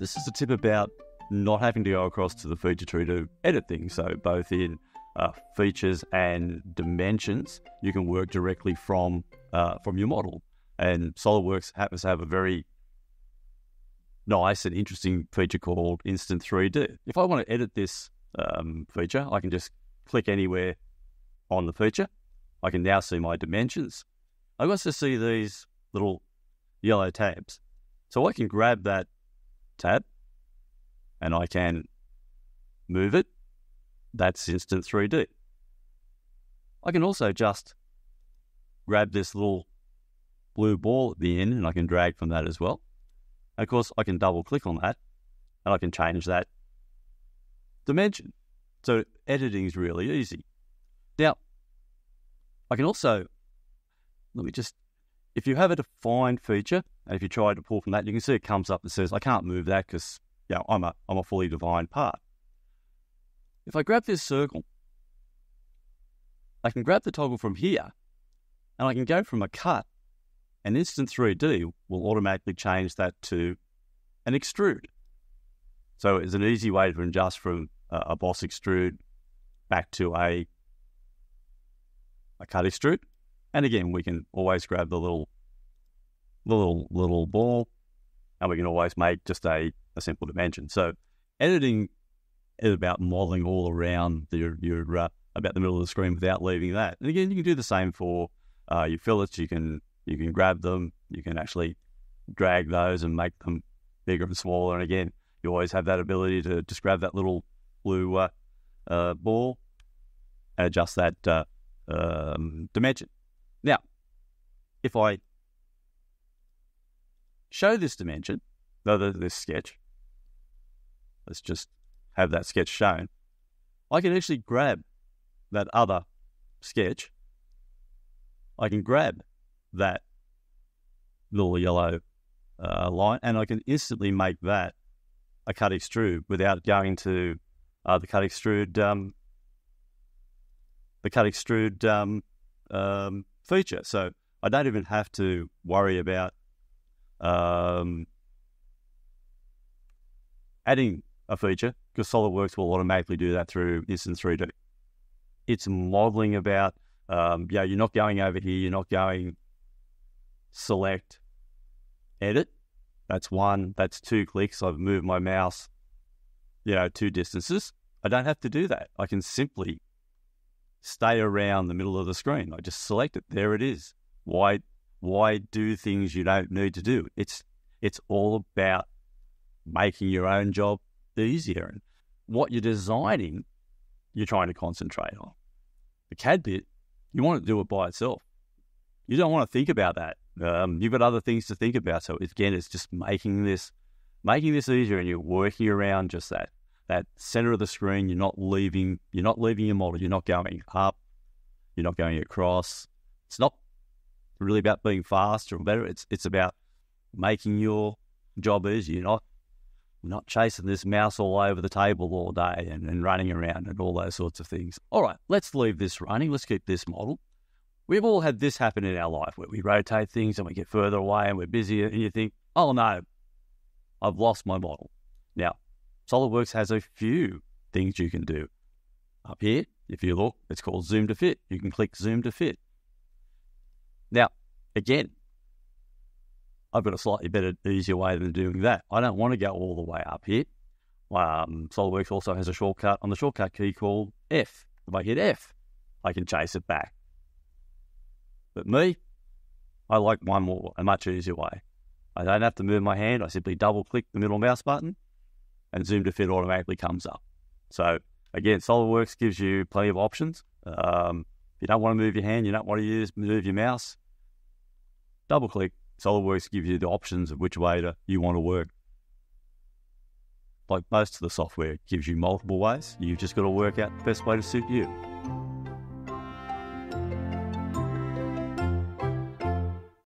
This is a tip about not having to go across to the feature tree to edit things. So both in features and dimensions, you can work directly from your model. And SOLIDWORKS happens to have a very nice and interesting feature called Instant 3D. If I want to edit this feature, I can just click anywhere on the feature. I can now see my dimensions. I also see these little yellow tabs. So I can grab that tab and I can move it. That's Instant 3D. I can also just grab this little blue ball at the end and I can drag from that as well. And of course, I can double click on that and I can change that dimension. So editing is really easy. Now, I can also, if you have a defined feature and if you try to pull from that, you can see it comes up and says, I can't move that because I'm a fully defined part. If I grab this circle, I can grab the toggle from here and I can go from a cut, and Instant 3D will automatically change that to an extrude. So it's an easy way to adjust from a boss extrude back to a cut extrude. And again, we can always grab the little ball, and we can always make just a simple dimension. So editing is about modeling all around your about the middle of the screen without leaving that. And again, you can do the same for your fillets. You can grab them. You can actually drag those and make them bigger and smaller. And again, you always have that ability to just grab that little blue ball and adjust that dimension. Now, if I show this dimension, this sketch, let's just have that sketch shown, I can actually grab that other sketch. I can grab that little yellow line and I can instantly make that a cut extrude without going to the cut extrude feature. So I don't even have to worry about adding a feature because SOLIDWORKS will automatically do that through Instant 3D. It's modeling about, you're not going over here, you're not going select, edit. That's one, that's two clicks. I've moved my mouse, two distances. I don't have to do that. I can simply stay around the middle of the screen. I just select it. There it is. Why do things you don't need to do? It's all about making your own job easier. And what you're designing, you're trying to concentrate on. The CAD bit, you want to do it by itself. You don't want to think about that. You've got other things to think about. So again, it's just making this easier, and you're working around just that center of the screen. You're not leaving your model. You're not going up, you're not going across. It's not really about being faster or better. It's about making your job easier. You're not chasing this mouse all over the table all day and running around and all those sorts of things. All right, let's leave this running. Let's keep this model. We've all had this happen in our life where we rotate things and we get further away and we're busy and you think, oh no, I've lost my model. Now, SOLIDWORKS has a few things you can do. Up here, if you look, it's called Zoom to Fit. You can click Zoom to Fit. Now, again, I've got a slightly better, easier way than doing that. I don't want to go all the way up here. SOLIDWORKS also has a shortcut on the shortcut key called F. If I hit F, I can chase it back. But me, I like one more, a much easier way. I don't have to move my hand. I simply double click the middle mouse button, and Zoom to Fit automatically comes up. So again, SOLIDWORKS gives you plenty of options. If you don't want to move your hand, you don't want to move your mouse, double click. SOLIDWORKS gives you the options of which way you want to work. Like most of the software, it gives you multiple ways. You've just got to work out the best way to suit you.